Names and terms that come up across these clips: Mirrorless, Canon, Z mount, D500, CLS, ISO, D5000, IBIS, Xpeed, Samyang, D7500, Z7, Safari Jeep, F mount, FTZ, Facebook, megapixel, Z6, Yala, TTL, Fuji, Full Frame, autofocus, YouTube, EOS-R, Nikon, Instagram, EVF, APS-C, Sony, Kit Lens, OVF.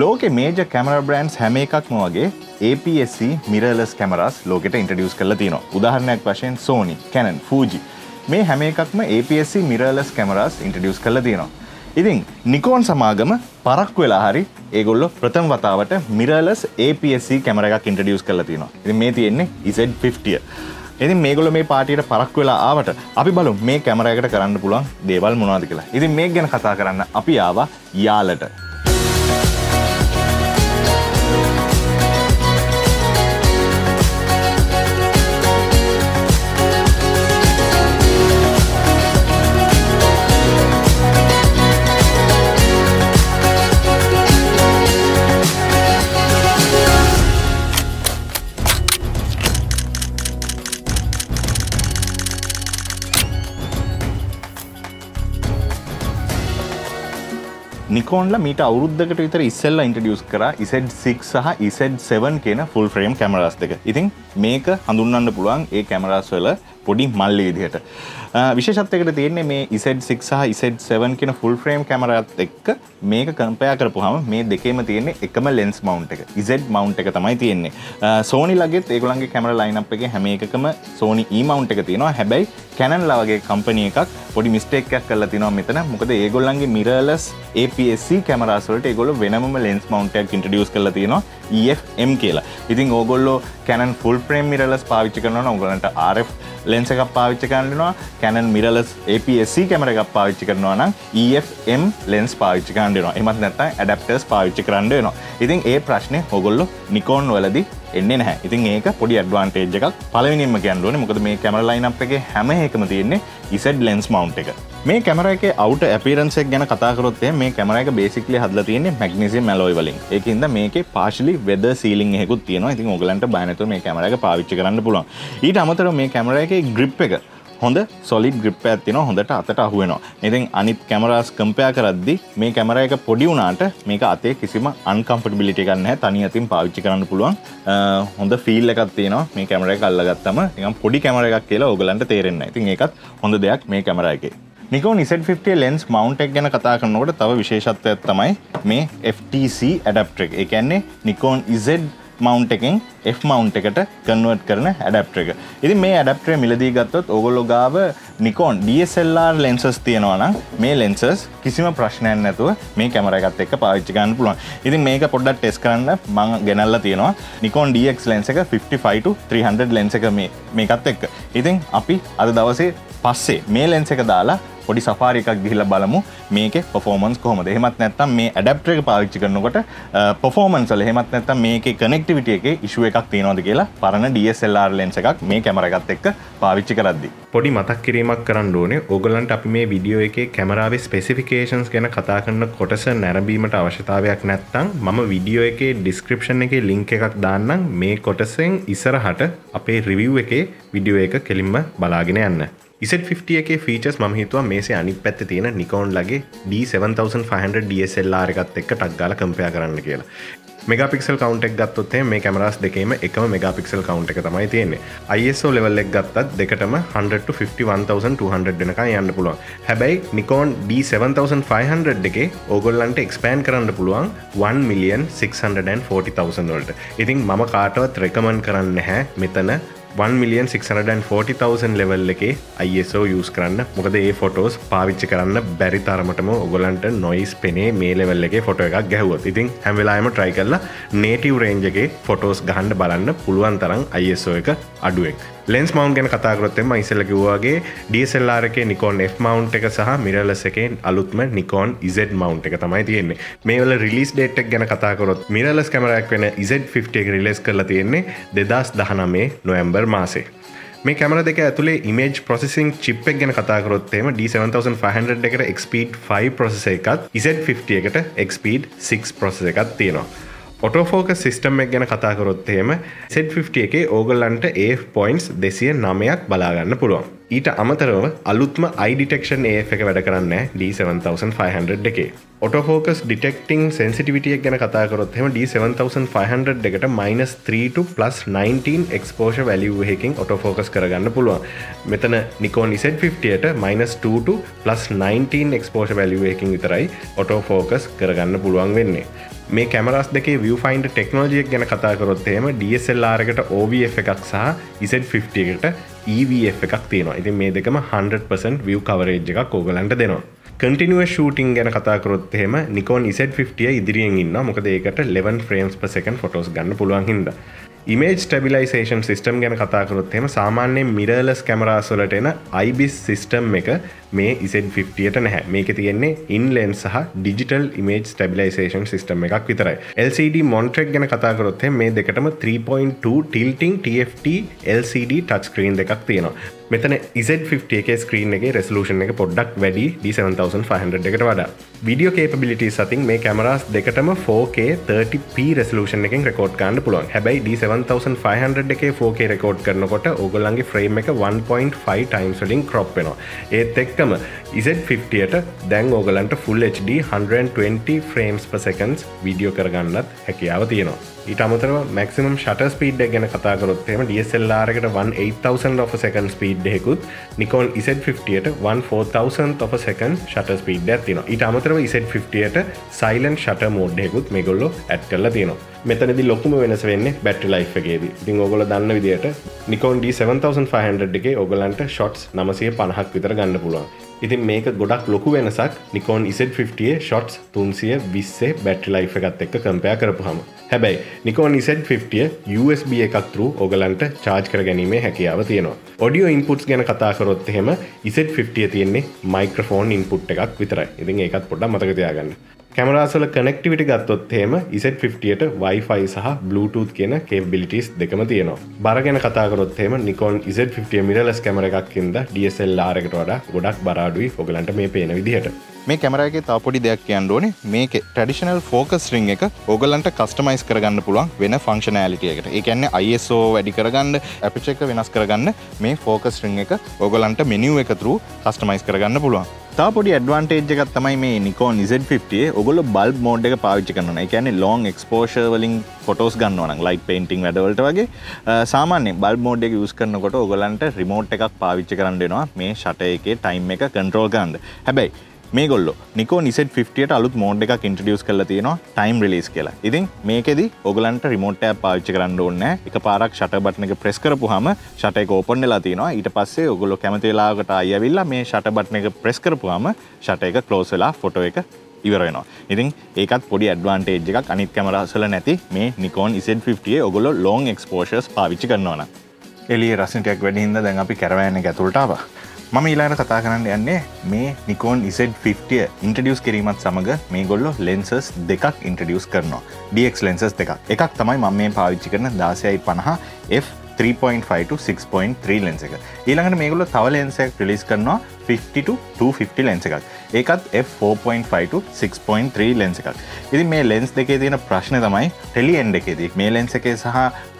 ලෝකේ major camera brands හැම එකක්ම වගේ APS-C mirrorless cameras ලෝකෙට ඉන්ට්‍රොඩියුස් කරලා තියෙනවා. උදාහරණයක් වශයෙන් Sony, Canon, Fuji මේ හැම එකක්ම APS-C mirrorless cameras ඉන්ට්‍රොඩියුස් කරලා තියෙනවා. ඉතින් Nikon සමාගම පරක් වෙලා හරි ඒගොල්ලෝ ප්‍රථම වතාවට mirrorless APS-C කැමරා එකක් ඉන්ට්‍රොඩියුස් කරලා තියෙනවා. ඉතින් මේ තියෙන්නේ Z50. ඉතින් මේගොල්ලෝ මේ පාටියට පරක් වෙලා ආවට අපි බලමු මේ කැමරා එකට කරන්න පුළුවන් දේවල් මොනවද කියලා. ඉතින් මේක ගැන කතා කරන්න අපි ආවා යාලට. Nikon la meeta avurudakata vithara issella introduce kara Z6 saha Z7 kiyana full frame cameras deka. Ithin meka handunwanna puluwan e cameras wala podi malli widiyata. Visheshathayakata thiyenne me Z6 saha Z7 kiyana full frame camera ekka meka compare karapuwama me dekema thiyenne ekama lens mount එක. Z mount එක තමයි තියෙන්නේ. Sony laget ඒගොල්ලන්ගේ camera lineup එකේ හැම එකකම Sony E mount එක තියෙනවා. හැබැයි Canon ලා වගේ company එකක් පොඩි mistake එකක් කරලා තිනවා මෙතන. මොකද ඒගොල්ලන්ගේ mirrorless APS-C cameras වලට ඒගොල්ලෝ වෙනම lens mount එකක් introduce කරලා තියෙනවා EF-M කියලා. ඉතින් ඕගොල්ලෝ Canon full frame mirrorless පාවිච්චි කරනවා නම් ඕගොල්ලන්ට RF lens එකක් පාවිච්චි කරන්න වෙනවා. Canon mirrorless APS-C camera එකක් පාවිච්චි කරනවා නම් EF-M lens පාවිච්චි කරන්න වෙනවා. එහෙමත් නැත්නම් adapters පාවිච්චි කරන්න වෙනවා. ඉතින් ඒ ප්‍රශ්නේ ඕගොල්ලෝ Nikon වලදී එන්නේ නැහැ. ඉතින් ඒක පොඩි ඇඩ්වාන්ටේජ් එකක්. පළවෙනියෙන්ම කියන්න ඕනේ මොකද මේ කැමරා ලයින්අප් එකේ හැම එකම තියෙන්නේ Z lens mount එක. මේ කැමරා එකේ outer appearance එක ගැන කතා කරොත් එහෙනම් මේ කැමරා එක basically හදලා තියෙන්නේ magnesium alloy වලින්. ඒකින්ද මේකේ partially weather sealing එකකුත් තියෙනවා. ඉතින් ඔයගලන්ට බය නැතුව මේ කැමරා එක පාවිච්චි කරන්න පුළුවන්. ඊට අමතරව මේ කැමරා එකේ grip එක හොඳ solid grip එකක් තියෙනවා. හොඳට අතට අහු වෙනවා. ඉතින් අනිත් cameras compare කරද්දී මේ කැමරා එක පොඩි වුණාට මේක අතේ කිසිම uncomfortability එකක් නැහැ. තනි අතින් පාවිච්චි කරන්න පුළුවන්. හොඳ feel එකක් තියෙනවා. මේ කැමරා එක අල්ලගත්තම නිකන් පොඩි කැමරා එකක් කියලා ඕගලන්ට තේරෙන්නේ නැහැ. ඉතින් ඒකත් හොඳ දෙයක් මේ කැමරා එකේ. Nikon Z50 lens mount එක ගැන කතා කරනකොට තව විශේෂත්වයක් තමයි මේ FTZ adapter එක. ඒ කියන්නේ Nikon Z mount එකෙන් F mount එකට convert කරන adapter එක. ඉතින් මේ adapter එක මිලදී ගත්තොත් ඕගොල්ලෝ ගාව Nikon DSLR lenses තියෙනවා නම් මේ lenses කිසිම ප්‍රශ්නයක් නැතුව මේ කැමරා එකත් එක්ක පාවිච්චි කරන්න පුළුවන්. ඉතින් මේක පොඩ්ඩක් ටෙස්ට් කරන්න මම ගෙනල්ලා තියෙනවා Nikon DX lens එක 55 to 300 lens එක මේකත් එක්ක. ඉතින් අපි අද දවසේ පස්සේ මේ lens එක දාලා පොඩි සෆාරි එකක් ගිහිල්ලා බලමු මේකේ performance කොහොමද. එහෙමත් නැත්නම් මේ adapter එක පාවිච්චි කරනකොට performance වල එහෙමත් නැත්නම් මේකේ connectivity එකේ issue එකක් තියෙනවද කියලා පරණ DSLR lens එකක් මේ කැමරා එකත් එක්ක පාවිච්චි කරද්දී. පොඩි මතක් කිරීමක් කරන්න ඕනේ. ඕගලන්ට අපි මේ වීඩියෝ එකේ කැමරාවේ specifications ගැන කතා කරන කොටස නැරඹීමට අවශ්‍යතාවයක් නැත්නම් මම වීඩියෝ එකේ description එකේ link එකක් දාන්නම්. මේ කොටසෙන් ඉස්සරහට අපේ review එකේ වීඩියෝ එක කෙලින්ම බලාගෙන යන්න. Z50 එකේ features මම හිතුවා මේසේ අනිත් පැත්තේ තියෙන Nikon ලගේ D7500 DSLR එකත් එක්ක ටක් ගාලා compare කරන්න කියලා. Megapixel count එක ගත්තොත් එහෙනම් මේ cameras දෙකේම එකම megapixel count එක තමයි තියෙන්නේ. ISO level එක ගත්තත් දෙකටම 100 to 51200 වෙනකන් යන්න පුළුවන්. හැබැයි Nikon D7500 එකේ ඕගොල්ලන්ට expand කරන්න පුළුවන් 1,640,000 වලට. ඉතින් මම කාටවත් recommend කරන්නේ නැහැ මෙතන 1,640,000 level එකේ ISO use කරන්න. මොකද මේ photos පාවිච්චි කරන්න බැරි තරමටම ඔයගලන්ට noise පෙනේ මේ level එකේ photo එකක් ගැහුවොත්. ඉතින් හැම වෙලාවෙම try කරලා native range එකේ photos ගහන්න බලන්න පුළුවන් තරම් ISO එක අඩුවෙන්. lens mount ගැන කතා කරොත් එම ඉස්සෙල්ලා කිව්වා වගේ DSLR එකේ Nikon F mount එක සහ mirrorless එකේ අලුත්ම Nikon Z mount එක තමයි තියෙන්නේ. මේ වල release date එක ගැන කතා කරොත් mirrorless camera එකක් වෙන Z50 එක release කරලා තියෙන්නේ 2019 නොවැම්බර් මාසේ. මේ කැමරා දෙක ඇතුලේ image processing chip එක ගැන කතා කරොත් එම D7500 එකට Xpeed 5 processor එකත් Z50 එකට Xpeed 6 processor එකක් තියෙනවා. autofocus system එක ගැන කතා කරොත් එහෙම Z50 එකේ ඕගලන්ට AF points 209ක් බලා ගන්න පුළුවන්. ඊට අමතරව අලුත්ම eye detection AF එක වැඩ කරන්නේ D7500 එකේ. autofocus detecting sensitivity එක ගැන කතා කරොත් එහෙම D7500 එකට -3 to +19 exposure value එකකින් autofocus කරගන්න පුළුවන්. මෙතන Nikon Z50 ට -2 to +19 exposure value එකකින් විතරයි autofocus කරගන්න පුළුවන් වෙන්නේ. මේ කැමරාස් දෙකේ viewfinder ටෙක්නොලොජි එක ගැන කතා කරොත් එහෙම DSLR එකට OVF එකක් සහ Z50 එකට EVF එකක් තියෙනවා. ඉතින් මේ දෙකම 100% view coverage එකක් ඕගලන්ට දෙනවා. Continuous shooting ගැන කතා කරොත් එහෙම Nikon Z50 ඉදිරියෙන් ඉන්නවා. මොකද ඒකට 11 frames per second photos ගන්න පුළුවන් හින්දා. Image stabilization system ගැන කතා කරොත් එහෙම සාමාන්‍ය mirrorless cameras වලට එන IBIS system එක මේ Z50ට නැහැ. මේකේ තියෙන්නේ in lens සහ digital image stabilization system එකක් විතරයි. LCD monitor ගැන කතා කරොත් එහෙම මේ දෙකටම 3.2 tilting TFT LCD touchscreen දෙකක් තියෙනවා. මෙතන Z50 එකේ screen එකේ resolution එක පොඩ්ඩක් වැඩි D7500 එකට වඩා. Video capabilities අතින් මේ cameras දෙකටම 4K 30p resolution එකෙන් record කරන්න පුළුවන්. හැබැයි D7500 එකේ 4K record කරනකොට ඕගොල්ලන්ගේ frame එක 1.5 times වලින් crop වෙනවා. ඒත් එක්කම Z50ට දැන් ඕගොල්ලන්ට full HD 120 frames per second video කරගන්නත් හැකියාව තියෙනවා. ඊට අමතරව maximum shutter speed එක ගැන කතා කරොත් එහෙම DSLR එකට 1/8000 of a second speed Nikon Z50 1/4000 of a second shutter speed එකක් තියෙනවා. ඊට අමතරව Z50 silent shutter mode එකකුත් මේගොල්ලෝ ඇඩ් කරලා තියෙනවා. මෙතනදී ලොකුම වෙනස වෙන්නේ battery life එකේදී. ඉතින් ඔයගොල්ලෝ දන්න විදිහට Nikon D7500 එකේ ඔයගලන්ට shots 950ක් විතර ගන්න පුළුවන්. ඉතින් මේක ගොඩක් ලොකු වෙනසක් Nikon Z50 shots 320 battery life එකත් එක්ක compare කරපුවාම. හැබැයි Nikon Z50 USB එකක් through ඔයගලන්ට charge කරගැනීමේ හැකියාව තියෙනවා. Audio inputs ගැන කතා කරොත් එහෙම Z50 තියෙන්නේ microphone input එකක් විතරයි. ඉතින් ඒකත් පොඩ්ඩක් මතක තියාගන්න. කැමරාස් වල connectivity ගත්තොත් එහෙම Z50ට Wi-Fi සහ Bluetooth කියන capabilities දෙකම තියෙනවා. බර ගැන කතා කරොත් එහෙම Nikon Z50 mirrorless camera එකක් හින්දා DSLR එකට වඩා ගොඩක් බර අඩුයි ඔයගලන්ට මේ පේන විදිහට. මේ කැමරා එකේ තව පොඩි දෙයක් කියන්න ඕනේ. මේකේ ට්‍රැඩිෂනල් focus ring එක ඕගලන්ට කස්ටමයිස් කරගන්න පුළුවන් වෙන ෆන්ක්ෂනැලිටි එකකට. ඒ කියන්නේ ISO වැඩි කරගන්න, aperture එක වෙනස් කරගන්න මේ focus ring එක ඕගලන්ට menu එක through කස්ටමයිස් කරගන්න පුළුවන්. තව පොඩි ඇඩ්වාන්ටේජ් එකක් තමයි මේ Nikon Z50 ඒ ඕගොල්ලෝ bulb mode එක පාවිච්චි කරනවා. ඒ කියන්නේ long exposure වලින් photos ගන්නවා නම් light painting වැඩවලට වගේ සාමාන්‍ය bulb mode එක use කරනකොට ඕගලන්ට remote එකක් පාවිච්චි කරන්න වෙනවා මේ shutter එකේ time එක control කරන්න. හැබැයි මේගොල්ලෝ Nikon Z50ට අලුත් මෝඩ් එකක් ඉන්ට්‍රොඩියුස් කරලා තියෙනවා time release කියලා. ඉතින් මේකෙදි ඕගලන්ට remote tab පාවිච්චි කරන්න ඕනේ නැහැ. එකපාරක් shutter button එක press කරපුවාම shutter එක open වෙලා තියෙනවා. ඊට පස්සේ ඕගොල්ලෝ කැමති වෙලාවකට ආයෙ ඇවිල්ලා මේ shutter button එක press කරපුවාම shutter එක close වෙලා photo එක ඉවර වෙනවා. ඉතින් ඒකත් පොඩි advantage එකක් අනිත් කැමරාස් වල නැති මේ Nikon Z50 ඕගොල්ලෝ long exposures පාවිච්චි කරනවා නම්. එළියේ රස්නටයක් වැඩි හින්දා දැන් අපි caravan එක ඇතුළට ආවා. මම ඊළඟට කතා කරන්න යන්නේ මේ Nikon Z50 ඉන්ට්‍රොඩියුස් කිරීමත් සමග මේගොල්ලෝ lenses දෙකක් ඉන්ට්‍රොඩියුස් කරනවා. DX lenses දෙකක්. එකක් තමයි මම මේ පාවිච්චි කරන 1650 F 3.5 to 6.3 lens එක. ඊළඟට මේගොල්ලෝ තව lens එකක් රිලීස් කරනවා 50 to 250 lens එකක්. ඒකත් F 4.5 to 6.3 lens එකක්. ඉතින් මේ lens දෙකේ තියෙන ප්‍රශ්නේ තමයි tele end එකේදී මේ lens එකේ සහ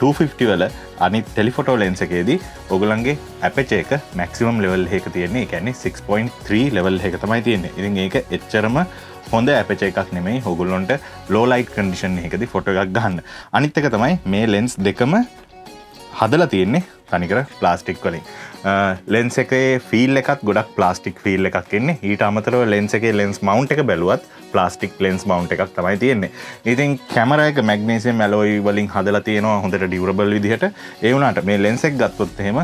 250 වල අනිත් ටෙලිෆොටෝ lens එකේදී ඔයගලන්ගේ aperture එක maximum level එකක තියෙන්නේ. ඒ කියන්නේ 6.3 level එකක තමයි තියෙන්නේ. ඉතින් ඒක එච්චරම හොඳ aperture එකක් නෙමෙයි ඔයගලන්ට low light condition එකකදී photo එකක් ගන්න. අනිත් එක තමයි මේ lens දෙකම හදලා තියෙන්නේ තනිකර plastic වලින්. lens එකේ feel එකත් ගොඩක් plastic feel එකක් එන්නේ. ඊට අමතරව lens එකේ lens mount එක බැලුවත් plastic lens mount එකක් තමයි තියෙන්නේ. ඉතින් කැමරා එක magnesium alloy වලින් හදලා තියෙනවා හොඳට durable විදිහට. ඒ වුණාට මේ lens එක ගත්තොත් එහෙම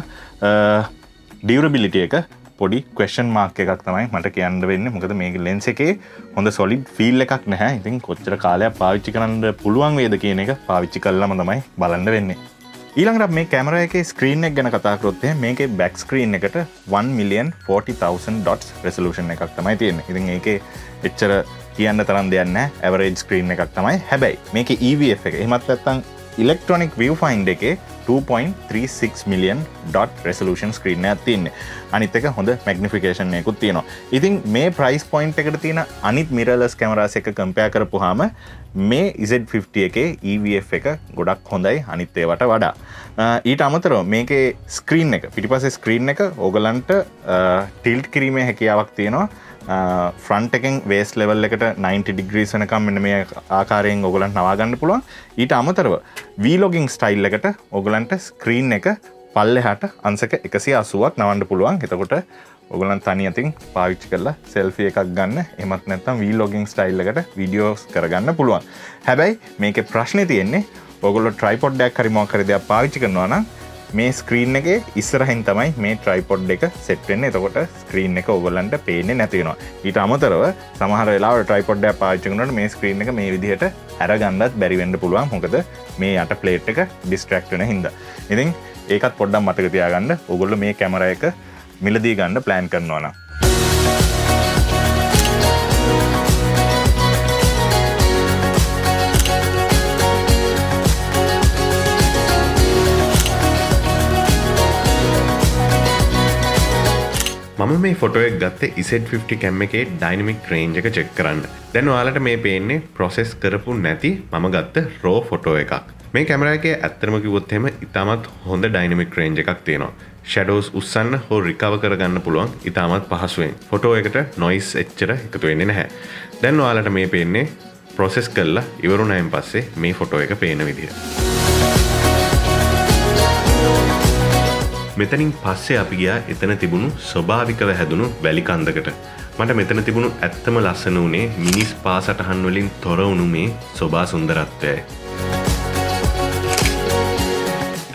durability එක පොඩි question mark එකක් තමයි මට කියන්න වෙන්නේ. මොකද මේ lens එකේ හොඳ solid feel එකක් නැහැ. ඉතින් කොච්චර කාලයක් පාවිච්චි කරන්න පුළුවන් වේද කියන එක පාවිච්චි කළාම තමයි බලන්න වෙන්නේ. ඊළඟට මේ කැමරා එකේ screen එක ගැන කතා කරොත් එහෙනම් මේකේ back screen එකට 1,040,000 dots resolution එකක් තමයි තියෙන්නේ. ඉතින් ඒකේ එච්චර කියන්න තරම් දෙයක් නැහැ. average screen එකක් තමයි. හැබැයි මේකේ EVF එක එහෙමත් නැත්නම් electronic viewfinder එකේ 2.36 million dot resolution screen එකක් තියෙන්නේ. අනිත් එක හොඳ magnification එකකුත් තියෙනවා. ඉතින් මේ price point එකට තියෙන අනිත් mirrorless cameras එක compare කරපුවාම මේ Z50 එකේ EVF එක ගොඩක් හොඳයි අනිත් ඒවාට වඩා. ඊට අමතරව මේකේ screen එක පිටිපස්සේ screen එක ඕගලන්ට tilt කිරීමේ හැකියාවක් තියෙනවා. ෆ්‍රන්ට් එකෙන් වේස් ලෙවල් එකට 90 degrees වෙනකම් මෙන්න මේ ආකාරයෙන් ඔයගලන්ට නවා ගන්න පුළුවන්. ඊට අමතරව vlogging style එකට ඔයගලන්ට screen එක පල්ලෙහාට අංශක 180ක් නවන්න පුළුවන්. එතකොට ඔයගොල්ලන් තනි අතින් පාවිච්චි කරලා selfie එකක් ගන්න. එහෙමත් නැත්නම් vlogging style එකකට videos කරගන්න පුළුවන්. හැබැයි මේකේ ප්‍රශ්නේ තියෙන්නේ ඔයගොල්ලෝ tripod එකක් හරි මොකක් හරි දෙයක් පාවිච්චි කරනවා නම් මේ screen එකේ ඉස්සරහින් තමයි මේ tripod එක set වෙන්නේ. එතකොට screen එක ඔයගොල්ලන්ට පේන්නේ නැති වෙනවා. ඊට අමතරව සමහර වෙලාවට tripod එක පාවිච්චි කරනකොට මේ screen එක මේ විදිහට අරගන්නත් බැරි වෙන්න පුළුවන්. මොකද මේ යට plate එක distract වෙන හින්දා. ඉතින් ඒකත් පොඩ්ඩක් මතක තියාගන්න. ඔයගොල්ලෝ මේ කැමරා එක මිලදී ගන්න plan කරනවා නම්. මම මේ ෆොටෝ එක ගත්තේ Z50 කැම් එකේ ඩයිනමික් රේන්ජ් එක චෙක් කරන්න. දැන් ඔයාලට මේ පේන්නේ ප්‍රොසෙස් කරපු නැති මම ගත්ත රෝ ෆොටෝ එකක්. මේ කැමරා එකේ ඇත්තම කිව්වොත් එහෙම ඉතාමත් හොඳ ඩයිනමික් රේන්ජ් එකක් තියෙනවා. ෂැඩෝස් උස්සන්න හෝ රිකවර් කරගන්න පුළුවන් ඉතාමත් පහසුවෙන්. ෆොටෝ එකට නොයිස් එච්චර එකතු වෙන්නේ නැහැ. දැන් ඔයාලට මේ පේන්නේ ප්‍රොසෙස් කරලා ඉවරුණායින් පස්සේ මේ ෆොටෝ එක පේන විදිය. මෙතනින් පස්සේ අපි ගියා එතන තිබුණු ස්වභාවිකව හැදුණු වැලි කන්දකට. මට මෙතන තිබුණු ඇත්තම ලස්සන උනේ මිනිස් පා සටහන් වලින් තොර වුණු මේ සෝභා සුන්දරත්වයයි.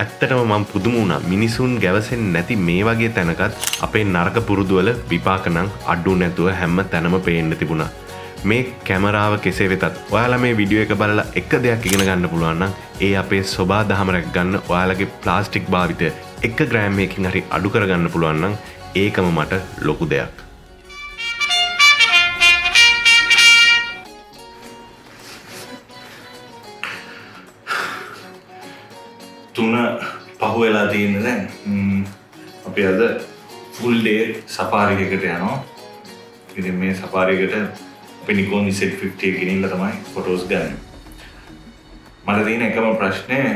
ඇත්තටම මම පුදුම වුණා. මිනිසුන් ගැවසෙන්නේ නැති මේ වගේ තැනකත් අපේ නරක පුරුදු වල විපාක නම් අඩු නැතුව හැම තැනම පේන්න තිබුණා. මේ කැමරාව කෙසේ වෙතත් ඔයාලා මේ වීඩියෝ එක බලලා එක දෙයක් ඉගෙන ගන්න පුළුවන් නම් ඒ අපේ සෝභා දහම රැක ගන්න ඔයාලගේ ප්ලාස්ටික් භාවිතය 1 ග්‍රෑම් එකකින් හරි අඩු කරගන්න පුළුවන් නම් ඒකම මට ලොකු දෙයක්. තුන පහුවෙලා තියෙන දැන් අපි අද ෆුල් ඩේ සෆාරි එකකට යනවා. ඉතින් මේ සෆාරි එකට අපි Nikon Z50 ගෙනින්න තමයි ෆොටෝස් ගන්න. මට තියෙන එකම ප්‍රශ්නේ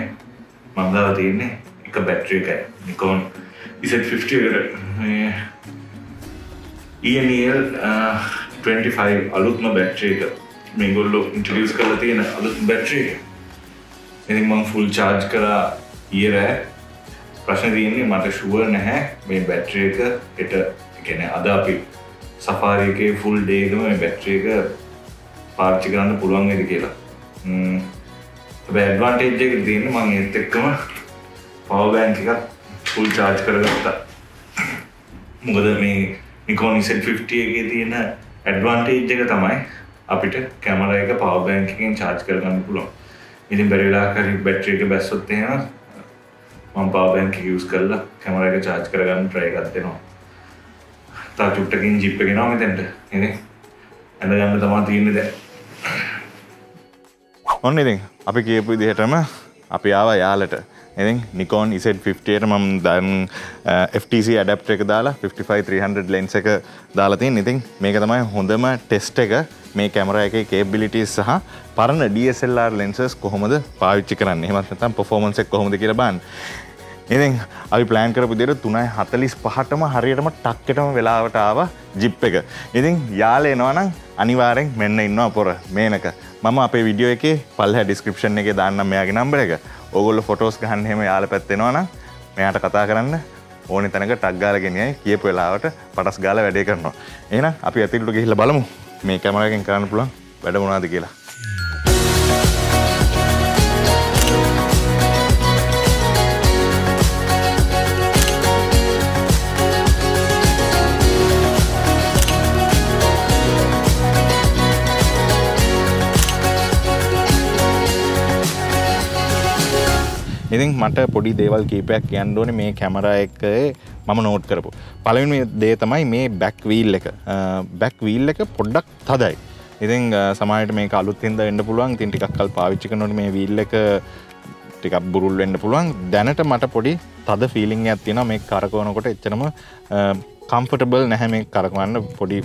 මම දාලා තියෙන්නේ එක බැටරි එකයි. Nikon Z50 එකට ENEL 25 අලුත්ම බැටරි එක. මේගොල්ලෝ ඉන්ට්‍රොඩියුස් කරලා තියෙන අලුත් බැටරි එක. ඉතින් මම ෆුල් charge කරලා ඊයේ ප්‍රශ්නේ තියෙන්නේ මට ෂුවර් නැහැ මේ බැටරි එක කියන්නේ අද අපි සෆාරි එකේ ෆුල් ඩේ එකම මේ බැටරි එක පාවිච්චි කරන්න පුළුවන් වෙයිද කියලා. හැබැයි ඇඩ්වාන්ටේජ් එක දෙන්නේ මම ඒත් එක්කම පවර් බැංක් එකක් ෆුල් charge කරගත්තා. මොකද මේ Nikon Z50 එකේ තියෙන ඇඩ්වාන්ටේජ් එක තමයි අපිට කැමරා එක පවර් බැංක් එකෙන් charge කරගන්න පුළුවන්. ඉතින් බැරි වෙලාවක හරි බැටරි එක බැස්සොත් එහෙම මම පවර් බැංක් එක use කරලා කැමරා එක charge කරගන්න try එකක් දෙනවා. චුට්ටකින් ජිප් එක ගෙනාව මෙතෙන්ට. ඉතින් ඇඳ ගන්න තමයි තියෙන්නේ දැන්. ඔන්න ඉතින් අපි කියපු විදිහටම අපි ආවා යාලට. ඉතින් Nikon Z50 එකට මම දැන් FTZ ඇඩැප්ටර් එක දාලා 55-300 lens එක දාලා තියෙන. ඉතින් මේක තමයි හොඳම ටෙස්ට් එක මේ කැමරා එකේ capabilities සහ පරණ DSLR lenses කොහොමද පාවිච්චි කරන්නේ. එහෙමත් නැත්නම් performance එක කොහොමද කියලා බලන්න. ඉතින් අපි plan කරපු දෙයට 3:45ටම හරියටම ටක් එකටම වෙලාවට ආවා ජිප් එක. ඉතින් යාළ එනවා නම් අනිවාර්යෙන් මෙන්න ඉන්නවා පොර මේනක. මම අපේ වීඩියෝ එකේ පල්ලෙහා description එකේ දාන්නම් මෙයාගේ number එක. ඕගොල්ලෝ photos ගන්න හැම යාළ පැත්ත එනවා නම් මෙයාට කතා කරන්න ඕනේ තැනක ටක් ගාලා ගෙනියයි කියපු වෙලාවට පටස් ගාලා වැඩේ කරනවා. එහෙනම් අපි අතිරියට ගිහිල්ලා බලමු මේ කැමරා එකෙන් කරන්න පුළුවන් වැඩ මොනවද කියලා. ඉතින් මට පොඩි දේවල් කීපයක් කියන්න ඕනේ මේ කැමරා එකේ මම නෝට් කරපු. පළවෙනි දේ තමයි මේ බෑක් වීල් එක. බෑක් වීල් එක පොඩ්ඩක් තදයි. ඉතින් සමහර විට මේක අලුත් හින්දා වෙන්න පුළුවන්. ඉතින් ටිකක් කල් පාවිච්චි කරනකොට මේ වීල් එක ටිකක් බුරුල් වෙන්න පුළුවන්. දැනට මට පොඩි තද ෆීලිං එකක් තියෙනවා මේක කරකවනකොට එච්චරම comfortable නැහැ මේක කරකවන්න පොඩි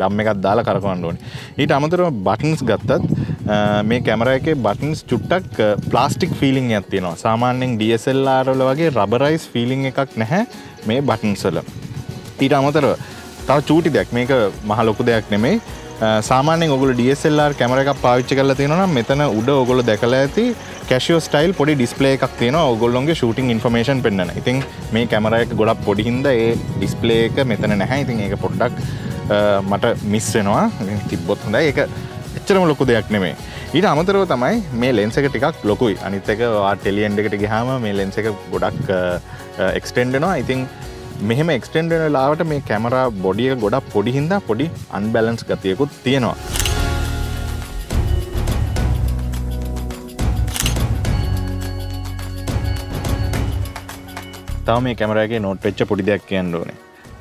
ඩම් එකක් දාලා කරකවන්න ඕනේ. ඊට අමතරව buttons ගත්තත් මේ කැමරා එකේ buttons චුට්ටක් plastic feeling එකක් තියෙනවා. සාමාන්‍යයෙන් DSLR වල වගේ rubberized feeling එකක් නැහැ මේ buttons වල. ඊට අමතරව තව චූටි දෙයක් මේක මහ ලොකු දෙයක් නෙමෙයි. සාමාන්‍යයෙන් ඔයගොල්ලෝ DSLR කැමරා එකක් පාවිච්චි කරලා තියෙනවා නම් මෙතන උඩ ඔයගොල්ලෝ දැකලා ඇති Casio style podi display එකක් තියෙනවා ඕගොල්ලෝගේ shooting information පෙන්නන. ඉතින් මේ කැමරා එක ගොඩක් පොඩි හින්දා ඒ display එක මෙතන නැහැ. ඉතින් ඒක පොඩ්ඩක් මට මිස් වෙනවා. ඉතින් තිබ්බොත් හොඳයි. ඒක එච්චරම ලොකු දෙයක් නෙමෙයි. ඊට අමතරව තමයි මේ lens එක ටිකක් ලොකුයි. අනිත් එක ඔයා tele end එකට ගියාම මේ lens එක ගොඩක් extend වෙනවා. ඉතින් මෙහෙම extend වෙන ලාවට මේ කැමරා බොඩි එක ගොඩක් පොඩි හින්දා පොඩි unbalance ගතියකුත් තියෙනවා. තව මේ කැමරා එකේ නෝට් වෙච්ච පොඩි දෙයක් කියන්න ඕනේ.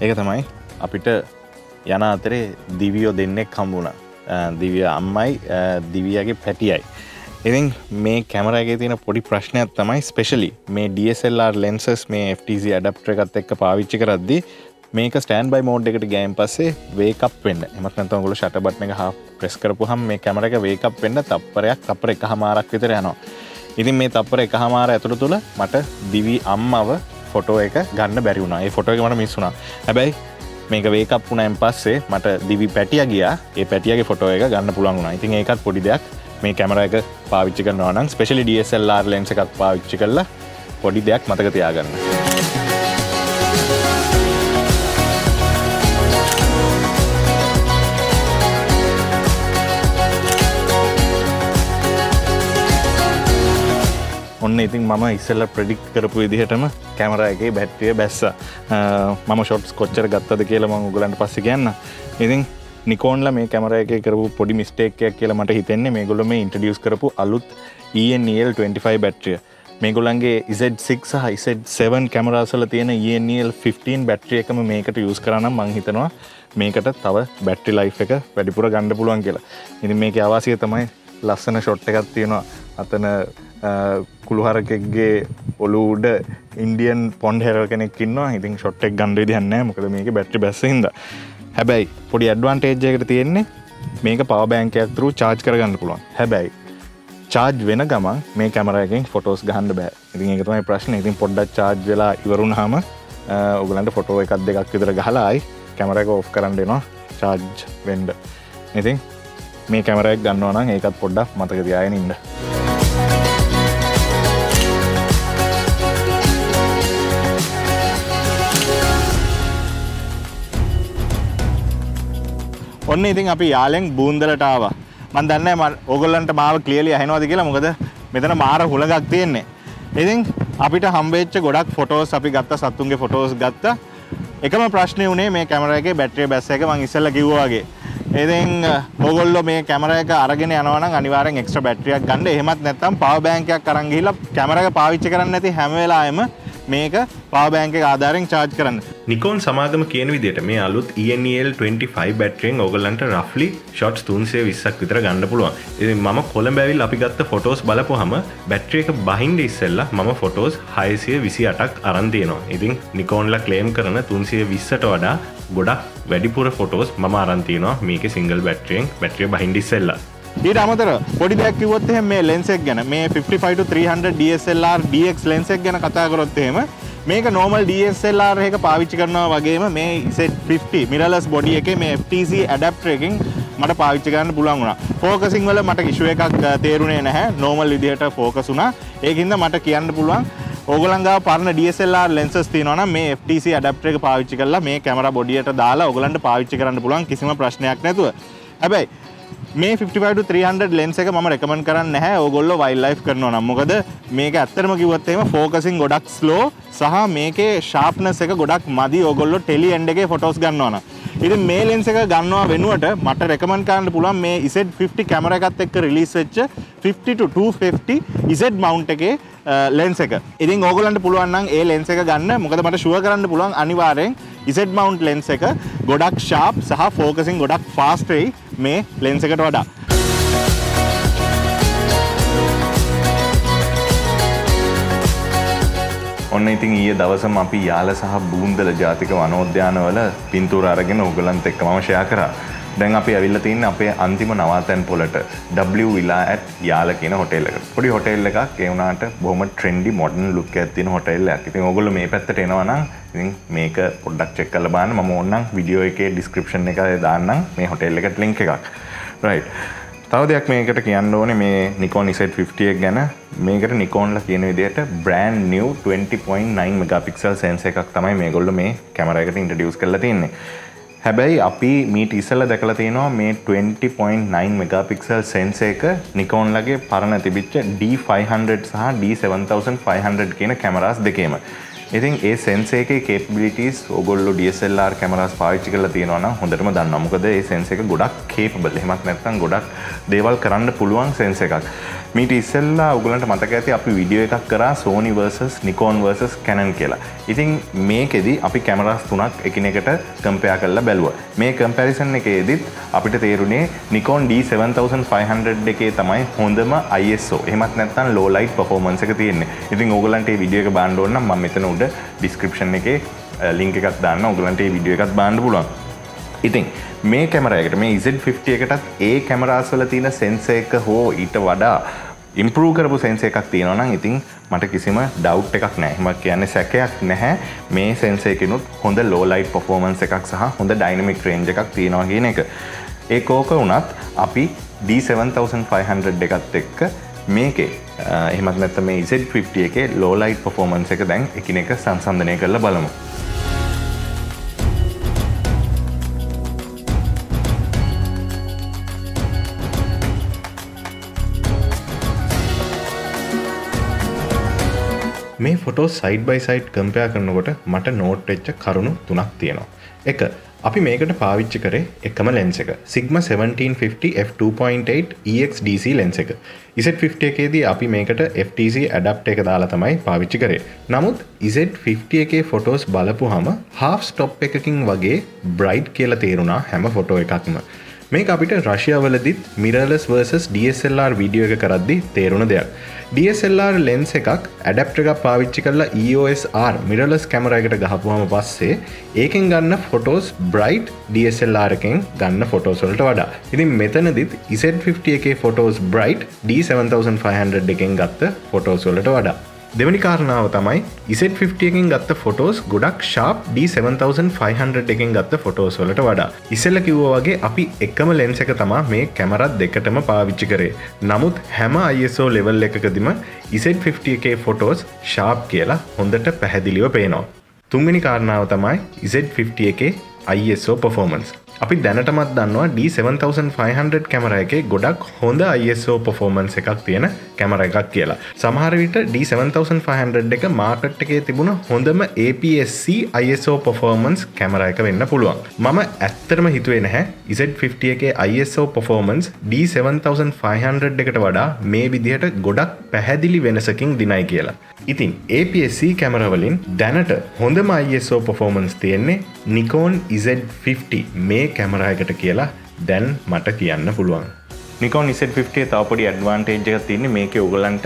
ඒක තමයි අපිට යන අතරේ දිවියෝ දෙන්නෙක් හම්බ වුණා. දිවිය අම්මයි දිවියගේ පැටියයි. ඉතින් මේ කැමරා එකේ තියෙන පොඩි ප්‍රශ්නයක් තමයි ස්පෙෂලි මේ DSLR lenses මේ FTZ adapter එකත් එක්ක පාවිච්චි කරද්දී මේක ස්ටෑන්ඩ්බයි මෝඩ් එකට ගියන් පස්සේ wake up වෙන්න. එමත් නැත්නම් ඔයගොල්ලෝ ෂටර් බටන් එක half press කරපුවාම මේ කැමරා එක wake up වෙන්න තප්පර එකමාරක් විතර යනවා. ඉතින් මේ තප්පර එකමාර ඇතුළ තුල මට දිවි අම්මව ෆොටෝ එක ගන්න බැරි වුණා. ඒ ෆොටෝ එක මට මිස් වුණා. හැබැයි මේක wake up වුණාන් පස්සේ මට දිවි පැටියා ගියා. ඒ පැටියාගේ ෆොටෝ එක ගන්න පුළුවන් වුණා. ඉතින් ඒකත් පොඩි දෙයක්. මේ කැමරා එක පාවිච්චි කරනවා නම් ස්පෙෂලි DSLR lens එකක් පාවිච්චි කරලා පොඩි දෙයක් මතක තියාගන්න. ඔන්න ඉතින් මම ඉස්සෙල්ලා ප්‍රෙඩික්ට් කරපු විදිහටම කැමරා එකේ බැටරිය බැස්සා. මම ෂොට්ස් කොච්චර ගත්තද කියලා මම ඔයගලන්ට පස්සේ කියන්නම්. ඉතින් Nikonලා මේ කැමරා එකේ කරපු පොඩි මිස්ටේක් එකක් කියලා මට හිතෙන්නේ මේගොල්ලෝ මේ ඉන්ට්‍රොඩියුස් කරපු අලුත් ENEL 25 බැටරිය. මේගොල්ලන්ගේ Z6 සහ Z7 කැමරාස් වල තියෙන ENEL 15 බැටරිය එකම මේකට යූස් කරා නම් මම හිතනවා මේකට තව බැටරි ලයිෆ් එක වැඩිපුර ගන්න පුළුවන් කියලා. ඉතින් මේකේ අවශ්‍ය තමයි ලස්සන ෂොට් එකක් තියෙනවා. අතන කුළුහරකෙක්ගේ ඔළුව උඩ ඉන්ඩියන් පොන්ඩ් හෙරල් කෙනෙක් ඉන්නවා. ඉතින් ෂොට් එකක් ගන්න දෙයක් නැහැ. මොකද මේකේ බැටරි බැස්ස හින්දා. හැබැයි පොඩි ඇඩ්වාන්ටේජ් එකකට තියෙන්නේ මේක පවර් බැංක් එකක් through charge කරගන්න පුළුවන්. හැබැයි charge වෙන ගමන් මේ කැමරා එකෙන් photos ගහන්න බෑ. ඉතින් ඒක තමයි ප්‍රශ්නේ. ඉතින් පොඩ්ඩක් charge වෙලා ඉවර වුණාම ඔයගලන්ට photo එකක් දෙකක් විතර ගහලා ආයි කැමරා එක off කරන්න වෙනවා charge වෙන්න. ඉතින් මේ කැමරා එක ගන්නවා නම් ඒකත් පොඩ්ඩක් මතක තියාගෙන ඉන්න. ඔන්න ඉතින් අපි යාලෙන් බූන්දලට ආවා. මම දන්නේ නැහැ ඕගොල්ලන්ට මාව ක්ලියර්ලි අහනවාද කියලා. මොකද මෙතන මාර හුලඟක් තියෙන්නේ. ඉතින් අපිට හම්බෙච්ච ගොඩක් ෆොටෝස් අපි ගත්තා, සතුන්ගේ ෆොටෝස් ගත්තා. එකම ප්‍රශ්නේ උනේ මේ කැමරා එකේ බැටරිය බැස්ස එක මම ඉස්සෙල්ලා කිව්වා වගේ. ඉතින් ඕගොල්ලෝ මේ කැමරා එක අරගෙන යනවා නම් අනිවාර්යෙන් එක්ස්ට්‍රා බැටරියක් ගන්න. එහෙමත් නැත්නම් පවර් බැංක් එකක් අරන් ගිහිල්ලා කැමරා එක පාවිච්චි කරන්නේ නැති හැම වෙලාවෙම මේක පවර් බැංක් එක ආධාරයෙන් charge කරන්න. Nikon සමාගම කියන විදිහට මේ අලුත් ENEL 25 බැටරියෙන් ඕගොල්ලන්ට roughly shots 320ක් විතර ගන්න පුළුවන්. ඉතින් මම කොළඹ ඇවිල්ලා අපි ගත්ත photos බලපුවාම බැටරි එක බහින්න ඉස්සෙල්ලා මම photos 628ක් අරන් තියෙනවා. ඉතින් Nikon ලා claim කරන 320ට වඩා ගොඩක් වැඩිපුර photos මම අරන් තියෙනවා මේකේ single බැටරියෙන් බැටරිය බහින්න ඉස්සෙල්ලා. ඊට අමතරව පොඩි දෙයක් කිව්වොත් එහෙම මේ lens එක ගැන මේ 55 to 300 DSLR DX lens එක ගැන කතා කරොත් එහෙම මේක normal DSLR එකක පාවිච්චි කරනවා වගේම මේ Z50 mirrorless body එකේ මේ FTZ adapter එකෙන් මට පාවිච්චි කරන්න පුළුවන් වුණා. Focusing වල මට කිසිම එකක් තේරුනේ නැහැ. Normal විදිහට focus වුණා. ඒකින්ද මට කියන්න පුළුවන් ඕගොල්ලන් ගාව පරණ DSLR lenses තියෙනවා නම් මේ FTZ adapter එක පාවිච්චි කරලා මේ කැමරා බොඩියට දාලා ඕගොල්ලන්ට පාවිච්චි කරන්න පුළුවන් කිසිම ප්‍රශ්නයක් නැතුව. හැබැයි මේ 55 to 300 lens එක මම recommend කරන්නේ නැහැ ඕගොල්ලෝ wildlife කරනවා නම්. මොකද මේක ඇත්තටම කිව්වොත් එහෙම focusing ගොඩක් slow සහ මේකේ sharpness එක ගොඩක් මදි ඕගොල්ලෝ tele end එකේ photos ගන්නවා නම්. ඉතින් මේ lens එක ගන්නවා වෙනුවට මට recommend කරන්න පුළුවන් මේ Z50 camera එකත් එක්ක release වෙච්ච 50 to 250 Z mount එකේ lens එක. ඉතින් ඕගොල්ලන්ට පුළුවන් නම් ඒ lens එක ගන්න. මොකද මට sure කරන්න පුළුවන් අනිවාර්යෙන් Z mount lens එක ගොඩක් sharp සහ focusing ගොඩක් fast වෙයි මේ lens එකට වඩා. ඔන්න ඉතින් ඊයේ දවසම අපි යාල සහ බූන්දල ජාතික වනෝද්‍යානවල පින්තූර අරගෙන ඕගලන්ට එක්ක මම ෂෙයා කරා. දැන් අපි ඇවිල්ලා තින්නේ අපේ අන්තිම නවාතැන් පොළට W Villa at යාල කියන හොටෙල් එකට. පොඩි හොටෙල් එකක්. ඒ වුණාට බොහොම ට්‍රෙන්ඩි මොඩර්න් ලුක් එකක් තියෙන හොටෙල් එකක්. ඉතින් ඕගොල්ලෝ මේ පැත්තට එනවා නම් ඉතින් මේක පොඩ්ඩක් චෙක් කරලා බලන්න. මම ඕනනම් වීඩියෝ එකේ ඩිස්ක්‍රිප්ෂන් එකේ දාන්නම් මේ හොටෙල් එකට ලින්ක් එකක්. රයිට්. තව දෙයක් මේකට කියන්න ඕනේ මේ Nikon Z50 එක ගැන මේකට Nikon ලා කියන විදිහට brand new 20.9 megapixel sensor එකක් තමයි මේගොල්ලෝ මේ කැමරා එකට ඉන්ට්‍රොඩියුස් කරලා තින්නේ. හැබැයි අපි මීට ඉස්සෙල්ලා දැකලා තියෙනවා මේ 20.9 megapixel sensor එක Nikon ලාගේ පරණ තිබිච්ච D500 සහ D7500 කියන කැමරාස් දෙකේම. ඉතින් ඒ sensor එකේ capabilities ඔයගොල්ලෝ DSLR cameras පාවිච්චි කරලා තියෙනවා නම් හොඳටම දන්නවා. මොකද ඒ sensor එක ගොඩක් capable. එහෙමත් නැත්නම් ගොඩක් දේවල් කරන්න පුළුවන් sensor එකක්. මීට ඉස්සෙල්ලා ඔයගලන්ට මතක ඇති අපි වීඩියෝ එකක් කරා Sony versus Nikon versus Canon කියලා. ඉතින් මේකෙදි අපි cameras තුනක් එකිනෙකට compare කරලා බැලුවා. මේ comparison එකේදීත් අපිට තේරුනේ Nikon D7500 එකේ තමයි හොඳම ISO. එහෙමත් නැත්නම් low light performance එක තියෙන්නේ. ඉතින් ඔයගලන්ට මේ වීඩියෝ එක බලන්න ඕන නම් මම මෙතන description එකේ link එකක් දාන්න ඔයගලන්ට මේ වීඩියෝ එකත් බලන්න පුළුවන්. ඉතින් මේ කැමරා එකට මේ Z50 එකටත් ඒ කැමරාස් වල තියෙන sensor එක හෝ ඊට වඩා improve කරපු sensor එකක් තියෙනවා නම් ඉතින් මට කිසිම doubt එකක් නැහැ. එහෙම කියන්නේ සැකයක් නැහැ. මේ sensor එකෙනුත් හොඳ low light performance එකක් සහ හොඳ dynamic range එකක් තියෙනවා කියන එක. ඒක ඕක වුණත් අපි D7500 එකත් එක්ක මේකේ එහෙමත් නැත්නම් මේ Z50 එකේ low light performance එක දැන් එකිනෙක සංසන්දනය කරලා බලමු. මේ photos side by side compare කරනකොට මට note වෙච්ච කරුණු තුනක් තියෙනවා. එක අපි මේකට පාවිච්චි කරේ එකම lens එක Sigma 1750 f2.8 EXDC lens එක. Z50 එකේදී අපි මේකට FTZ adapt එක දාලා තමයි පාවිච්චි කරේ. නමුත් Z50 එකේ photos බලපුවාම half stop එකකින් වගේ bright කියලා තේරුණා හැම photo එකක්ම. මේක අපිට රෂියාවලදීත් mirrorless versus DSLR video එක කරද්දී තේරුණ දෙයක්. DSLR lens එකක් adapter එකක් පාවිච්චි කරලා EOS-R mirrorless camera එකට ගහපුවාම පස්සේ ඒකෙන් ගන්න photos bright DSLR එකෙන් ගන්න photos වලට වඩා. ඉතින් මෙතනදිත් Z50 එකේ photos bright D7500 එකෙන් ගත්ත photos වලට වඩා. දෙවෙනි කාරණාව තමයි Z50 එකෙන් ගත්ත photos ගොඩක් sharp D7500 එකෙන් ගත්ත photos වලට වඩා. ඉස්සෙල්ලා කිව්වා වගේ අපි එකම lens එක තමයි මේ කැමරා දෙකටම පාවිච්චි කරේ. නමුත් හැම ISO level එකකදීම Z50 එකේ photos sharp කියලා හොඳට පැහැදිලිව පේනවා. තුන්වෙනි කාරණාව තමයි Z50 එකේ ISO performance. අපි දැනටමත් දන්නවා D7500 කැමරා එකේ ගොඩක් හොඳ ISO performance එකක් තියෙන කැමරා එකක් කියලා. සමහර විට D7500 එක මාකට් එකේ තිබුණ හොඳම APS-C ISO performance කැමරා එක වෙන්න පුළුවන්. මම ඇත්තටම හිතුවේ නැහැ Z50 එකේ ISO performance D7500 එකට වඩා මේ විදිහට ගොඩක් පැහැදිලි වෙනසකින් දිනයි කියලා. ඉතින් APS-C කැමරා වලින් දැනට හොඳම ISO performance තියෙන්නේ Nikon Z50 මේ කැමරා එකට කියලා දැන් මට කියන්න පුළුවන්. Nikon Z50 තව පොඩි ඇඩ්වාන්ටේජ් එකක් තියෙන්නේ මේකේ ඔයගලන්ට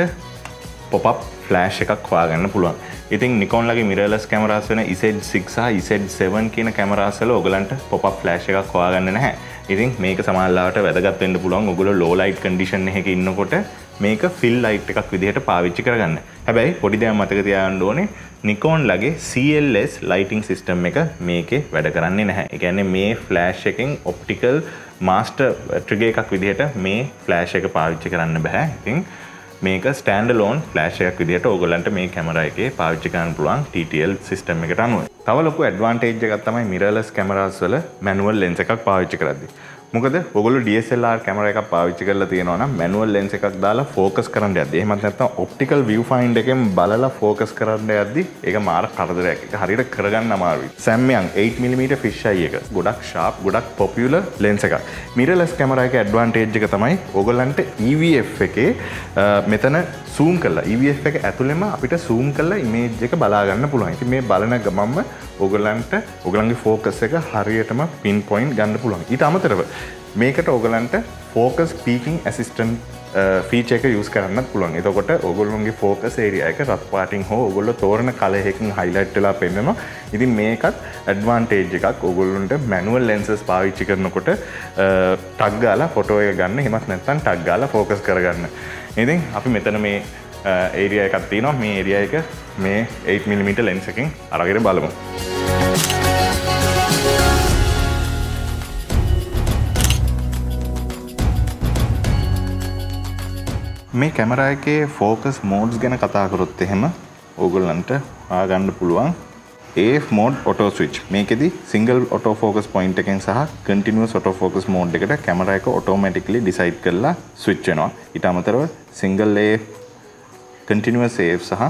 pop up flash එකක් හොයාගන්න පුළුවන්. ඉතින් Nikon ලාගේ mirrorless cameras වෙන Z6 සහ Z7 කියන කැමරාස් වල ඔයගලන්ට pop up flash එකක් හොයාගන්න නැහැ. ඉතින් මේක සමානලාවට වැදගත් වෙන්න පුළුවන් ඔයගොල්ලෝ low light condition එකක ඉන්නකොට මේක fill light එකක් විදිහට පාවිච්චි කරගන්න. හැබැයි පොඩි දෙයක් මතක තියාගන්න ඕනේ Nikon ලගේ CLS lighting system එක මේකේ වැඩ කරන්නේ නැහැ. ඒ කියන්නේ මේ flash එකෙන් optical master trigger එකක් විදිහට මේ flash එක පාවිච්චි කරන්න බෑ. ඉතින් මේක standalone flash එකක් විදිහට ඕගොල්ලන්ට මේ කැමරා එකේ පාවිච්චි කරන්න පුළුවන් TTL system එකට අනුව. තව ලොකු advantage එකක් තමයි mirrorless cameras වල manual lens එකක් පාවිච්චි කරද්දී. මොකද ඔයගොල්ලෝ DSLR කැමරා එකක් පාවිච්චි කරලා තියෙනවා නම් manual lens එකක් දාලා focus කරන්න යද්දී එහෙමත් නැත්නම් optical viewfinder එකෙන් බලලා focus කරන්න යද්දී ඒක මාර කරදරයක්. ඒක හරියට කරගන්න අමාරුයි. Samyang 8mm fisheye එක ගොඩක් sharp, ගොඩක් popular lens එකක්. Mirrorless කැමරා එකේ advantage එක තමයි ඔයගොල්ලන්ට EVF එකේ මෙතන zoom කරලා EVF එක ඇතුළෙම අපිට zoom කරලා image එක බලා ගන්න පුළුවන්. ඉතින් මේ බලන ගමන්ම ඔයගොල්ලන්ට ඔයගොල්ලන්ගේ focus එක හරියටම pinpoint ගන්න පුළුවන්. ඊට අමතරව මේකට ඔයගලන්ට focus peaking assistant feature එක use කරන්නත් පුළුවන්. එතකොට ඔයගොල්ලෝගේ focus area එක රත් පාටින් හෝ ඔයගොල්ලෝ තෝරන කලයකින් highlight වෙලා පෙන්වනවා. ඉතින් මේකත් advantage එකක්. ඔයගොල්ලන්ට manual lenses පාවිච්චි කරනකොට tag ගාලා photo එක ගන්න. එහෙමත් නැත්නම් tag ගාලා focus කරගන්න. ඉතින් අපි මෙතන මේ area එකක් තියෙනවා. මේ area එක මේ 8mm lens එකෙන් අරගෙන බලමු. මේ කැමරා එකේ focus modes ගැන කතා කරොත් එහෙම ඕගොල්ලන්ට ආගන්න පුළුවන් AF mode auto switch. මේකෙදි single autofocus point එකෙන් සහ continuous autofocus mode එකට කැමරා එක automatically decide කරලා switch වෙනවා. ඊට අමතරව single AF, continuous AF සහ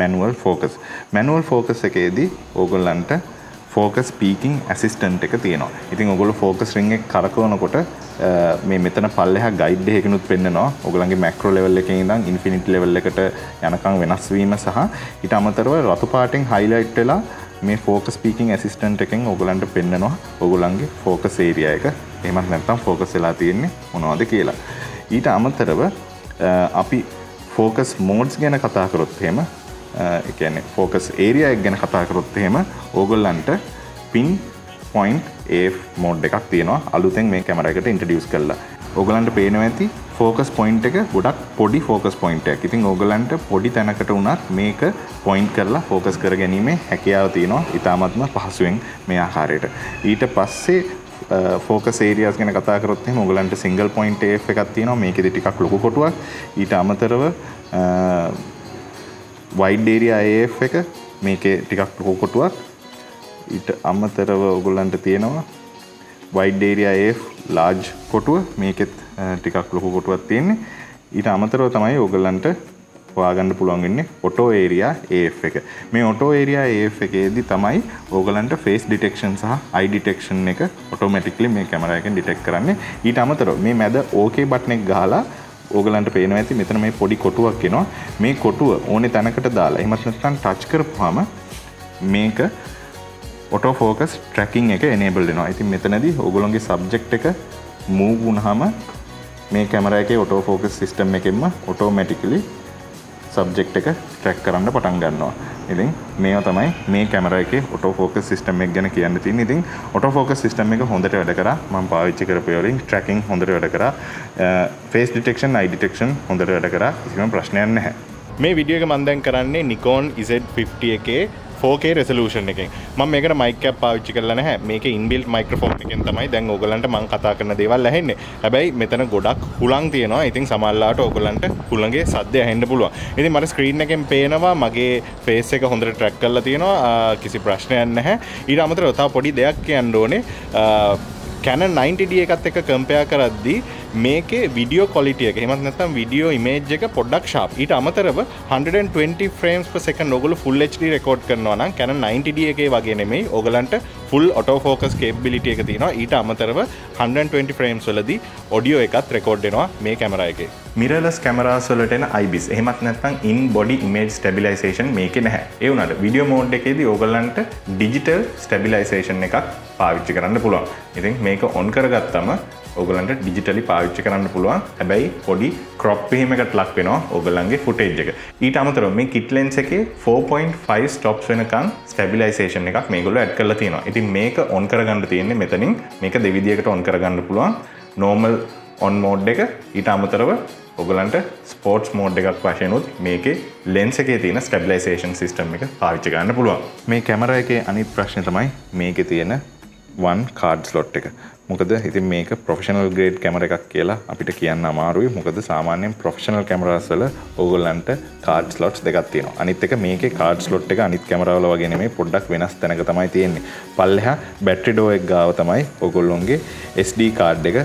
manual focus. Manual focus එකේදී ඕගොල්ලන්ට focus peaking assistant එක තියෙනවා. ඉතින් ඔයගොල්ලෝ focus ring එක කරකවනකොට මේ මෙතන පල්ලෙහා guide එකකිනුත් පෙන්නනවා. ඔයගොල්ලන්ගේ macro level එකෙන් ඉඳන් infinity level එකට යනකම් වෙනස් වීම සහ ඊට අමතරව රතු පාටෙන් highlight වෙලා මේ focus peaking assistant එකෙන් ඔයගොල්ලන්ට පෙන්නනවා ඔයගොල්ලන්ගේ focus area එක. එහෙමත් නැත්නම් focus වෙලා තියෙන්නේ මොනවද කියලා. ඊට අමතරව අපි focus modes ගැන කතා කරොත් එහෙම ඒ කියන්නේ focus area එක ගැන කතා කරොත් එහෙම ඕගොල්ලන්ට pin point AF mode එකක් තියෙනවා අලුතෙන් මේ කැමරා එකට introduce කරලා. ඕගොල්ලන්ට පේනවා ඇති focus point එක ගොඩක් පොඩි focus point එකක්. ඉතින් ඕගොල්ලන්ට පොඩි තැනකට උනත් මේක point කරලා focus කරගැනීමේ හැකියාව තියෙනවා. ඊටාත්ම පහසුවෙන් මේ ආකාරයට. ඊට පස්සේ focus areas ගැන කතා කරොත් එහෙම ඕගොල්ලන්ට single point AF එකක් තියෙනවා. මේකෙදි ටිකක් ලොකු කොටුවක්. ඊට අමතරව wide area AF එක මේකේ ටිකක් ලොකු කොටුවක් ඊට අමතරව ඔයගොල්ලන්ට තියෙනවා wide area AF large කොටුව මේකෙත් ටිකක් ලොකු කොටුවක් තියෙන්නේ ඊට අමතරව තමයි ඔයගොල්ලන්ට හොයාගන්න පුළුවන් වෙන්නේ auto area AF එක මේ auto area AF එකේදී තමයි ඔයගොල්ලන්ට face detection සහ eye detection එක automatically මේ කැමරා එකෙන් detect කරන්නේ ඊට අමතරව මේ මැද OK button එක ගහලා ඕගලන්ට පේනවා ඇති මෙතන මේ පොඩි කොටුවක් එනවා මේ කොටුව ඕනේ තැනකට දාලා එහෙමත් නැත්නම් ටච් කරපුවාම මේක auto focus tracking එක enable වෙනවා. ඉතින් මෙතනදී ඕගොල්ලෝගේ subject එක move වුණාම මේ කැමරා එකේ auto focus system එකෙන්ම automatically subject එක track කරන්න පටන් ගන්නවා. ඉතින් මේවා තමයි මේ කැමරා එකේ auto focus system එක ගැන කියන්න තියෙන්නේ. ඉතින් auto focus system එක හොඳට වැඩ කරා. මම පාවිච්චි කරපු වලින් tracking හොඳට වැඩ කරා. face detection, eye detection හොඳට වැඩ කරා. කිසිම ප්‍රශ්නයක් නැහැ. මේ වීඩියෝ එක මම දැන් කරන්නේ Nikon Z50 එකේ 4K resolution එකෙන්. මම මේකට mic එකක් පාවිච්චි කරලා නැහැ. මේකේ inbuilt microphone එකෙන් තමයි දැන් ඕගලන්ට මම කතා කරන දේවල් ඇහෙන්නේ. හැබැයි මෙතන ගොඩක් හුලං තියෙනවා. ඉතින් සමහරවිට ඕගලන්ට හුලඟේ සද්ද ඇහෙන්න පුළුවන්. ඉතින් මට screen එකෙන් පේනවා මගේ face එක හොඳට track කරලා තියෙනවා. කිසි ප්‍රශ්නයක් නැහැ. ඊට අමතරව තව පොඩි දෙයක් කියන්න ඕනේ. Canon 90D එකත් එක්ක compare කරද්දී මේකේ video quality එක එහෙමත් නැත්නම් video image එක පොඩ්ඩක් sharp. ඊට අමතරව 120 frames per second ඔයගොල්ලෝ full HD record කරනවා නම් Canon 90D එකේ වගේ නෙමෙයි. ඔයගලන්ට full autofocus capability එක තියෙනවා. ඊට අමතරව 120 frames වලදී audio එකත් record වෙනවා මේ කැමරා එකේ. Mirrorless cameras වලට එන IBIS එහෙමත් නැත්නම් in body image stabilization මේකේ නැහැ. ඒ වුණාට video mode එකේදී ඔයගලන්ට digital stabilization එකක් පාවිච්චි කරන්න පුළුවන්. ඉතින් මේක on කරගත්තම ඔයගලන්ට ඩිජිටලි පාවිච්චි කරන්න පුළුවන්. හැබැයි පොඩි ක්‍රොප් වීමකට ලක් වෙනවා ඔයගලන්ගේ ෆුටේජ් එක. ඊට අමතරව මේ කිට් ලෙන්ස් එකේ 4.5 stops වෙනකන් ස්ටැබිලයිසේෂන් එකක් මේගොල්ලෝ ඇඩ් කරලා තියෙනවා. ඉතින් මේක ඔන් කරගන්න තියෙන්නේ මෙතනින්. මේක දෙවිදියකට ඔන් කරගන්න පුළුවන්. normal on mode එක. ඊට අමතරව ඔයගලන්ට ස්පෝර්ට්ස් mode එකක් වශයෙන් උත් මේකේ lens එකේ තියෙන ස්ටැබිලයිසේෂන් සිස්ටම් එක පාවිච්චි කරන්න පුළුවන්. මේ කැමරා එකේ අනිත් ප්‍රශ්නේ තමයි මේකේ තියෙන one card slot එක. මොකද ඉතින් මේක professional grade camera එකක් කියලා අපිට කියන්න අමාරුයි. මොකද සාමාන්‍යයෙන් professional cameras වල ඕගොල්ලන්ට card slots දෙකක් තියෙනවා. අනිත් එක මේකේ card slot එක අනිත් කැමරා වල වගේ නෙමෙයි පොඩ්ඩක් වෙනස් තැනක තමයි තියෙන්නේ. පල්ලෙහා battery door එක ගාව තමයි ඕගොල්ලොන්ගේ SD card එක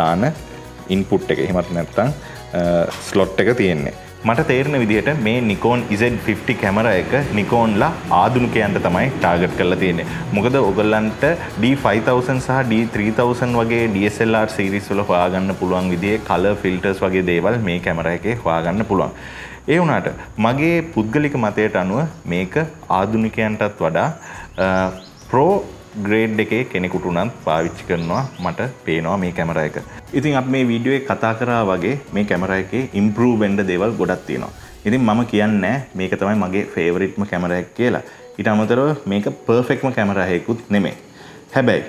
දාන input එක. එහෙමත් නැත්නම් slot එක තියෙන්නේ. මට තේරෙන විදිහට මේ Nikon Z50 කැමරා එක Nikon ලා ආධුනිකයන්ට තමයි ටාගට් කරලා තියෙන්නේ. මොකද ඔයගලන්ට D5000 සහ D3000 වගේ DSLR series වල හොයාගන්න පුළුවන් විදිහේ color filters වගේ දේවල් මේ කැමරා එකේ හොයාගන්න පුළුවන්. ඒ වුණාට මගේ පුද්ගලික මතයට අනුව මේක ආධුනිකයන්ටත් වඩා pro grade එකේ කෙනෙකුට උනත් පාවිච්චි කරනවා මට පේනවා මේ කැමරා එක. ඉතින් අපි මේ වීඩියෝ එකේ කතා කරා වගේ මේ කැමරා එකේ improve වෙන්න දේවල් ගොඩක් තියෙනවා. ඉතින් මම කියන්නේ මේක තමයි මගේ favoriteම කැමරා එක කියලා. ඊට අමතරව මේක perfectම කැමරා එකකුත් නෙමෙයි. හැබැයි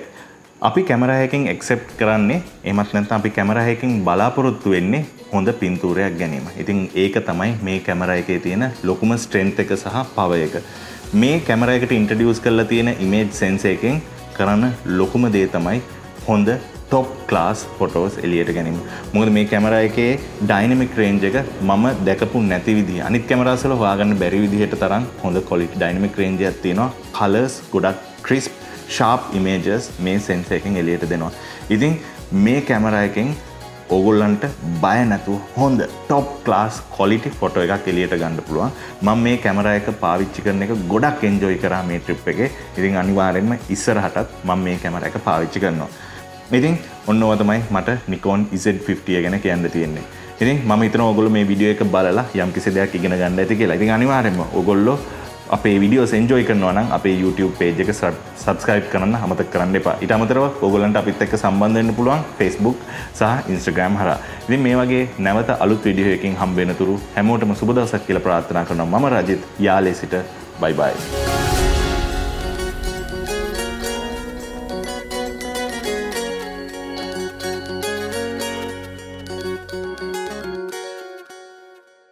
අපි කැමරා එකකින් accept කරන්නේ එහෙමත් නැත්නම් අපි කැමරා එකකින් බලාපොරොත්තු වෙන්නේ හොඳ පින්තූරයක් ගැනීම. ඉතින් ඒක තමයි මේ කැමරා එකේ තියෙන ලොකුම strength එක සහ power එක. මේ කැමරා එකට introduce කරලා තියෙන image sensor එකෙන් කරන ලොකුම දේ තමයි හොඳ top class photos එලියට ගැනීම. මොකද මේ කැමරා එකේ dynamic range එක මම දැකපු නැති විදිහ. අනිත් කැමරාස් වල හොයාගන්න බැරි විදිහට තරම් හොඳ quality dynamic range එකක් තියෙනවා. Colors ගොඩක් crisp, sharp images මේ sensor එකෙන් එලියට දෙනවා. ඉතින් මේ කැමරා එකෙන් ඕගොල්ලන්ට බය නැතුව හොඳ top class quality photo එකක් එලියට ගන්න පුළුවන්. මම මේ කැමරා එක පාවිච්චි කරන එක ගොඩක් enjoy කරා මේ trip එකේ. ඉතින් අනිවාර්යෙන්ම ඉස්සරහටත් මම මේ කැමරා එක පාවිච්චි කරනවා. ඉතින් ඔන්නෝව තමයි මට Nikon Z50 ගැන කියන්න තියෙන්නේ. ඉතින් මම හිතනවා ඕගොල්ලෝ මේ වීඩියෝ එක බලලා යම්කිසි දෙයක් ඉගෙන ගන්න ඇති කියලා. ඉතින් අනිවාර්යෙන්ම ඕගොල්ලෝ අපේ videos enjoy කරනවා නම් අපේ YouTube page එක subscribe කරන්න අමතක කරන්න එපා. ඊට අමතරව ඕගොල්ලන්ට අපිත් එක්ක සම්බන්ධ වෙන්න පුළුවන් Facebook සහ Instagram හරහා. ඉතින් මේ වගේ නැවත අලුත් video එකකින් හම්බ වෙනතුරු හැමෝටම සුබ දවසක් කියලා ප්‍රාර්ථනා කරනවා. මම රජිත් යාලේ සිට bye bye.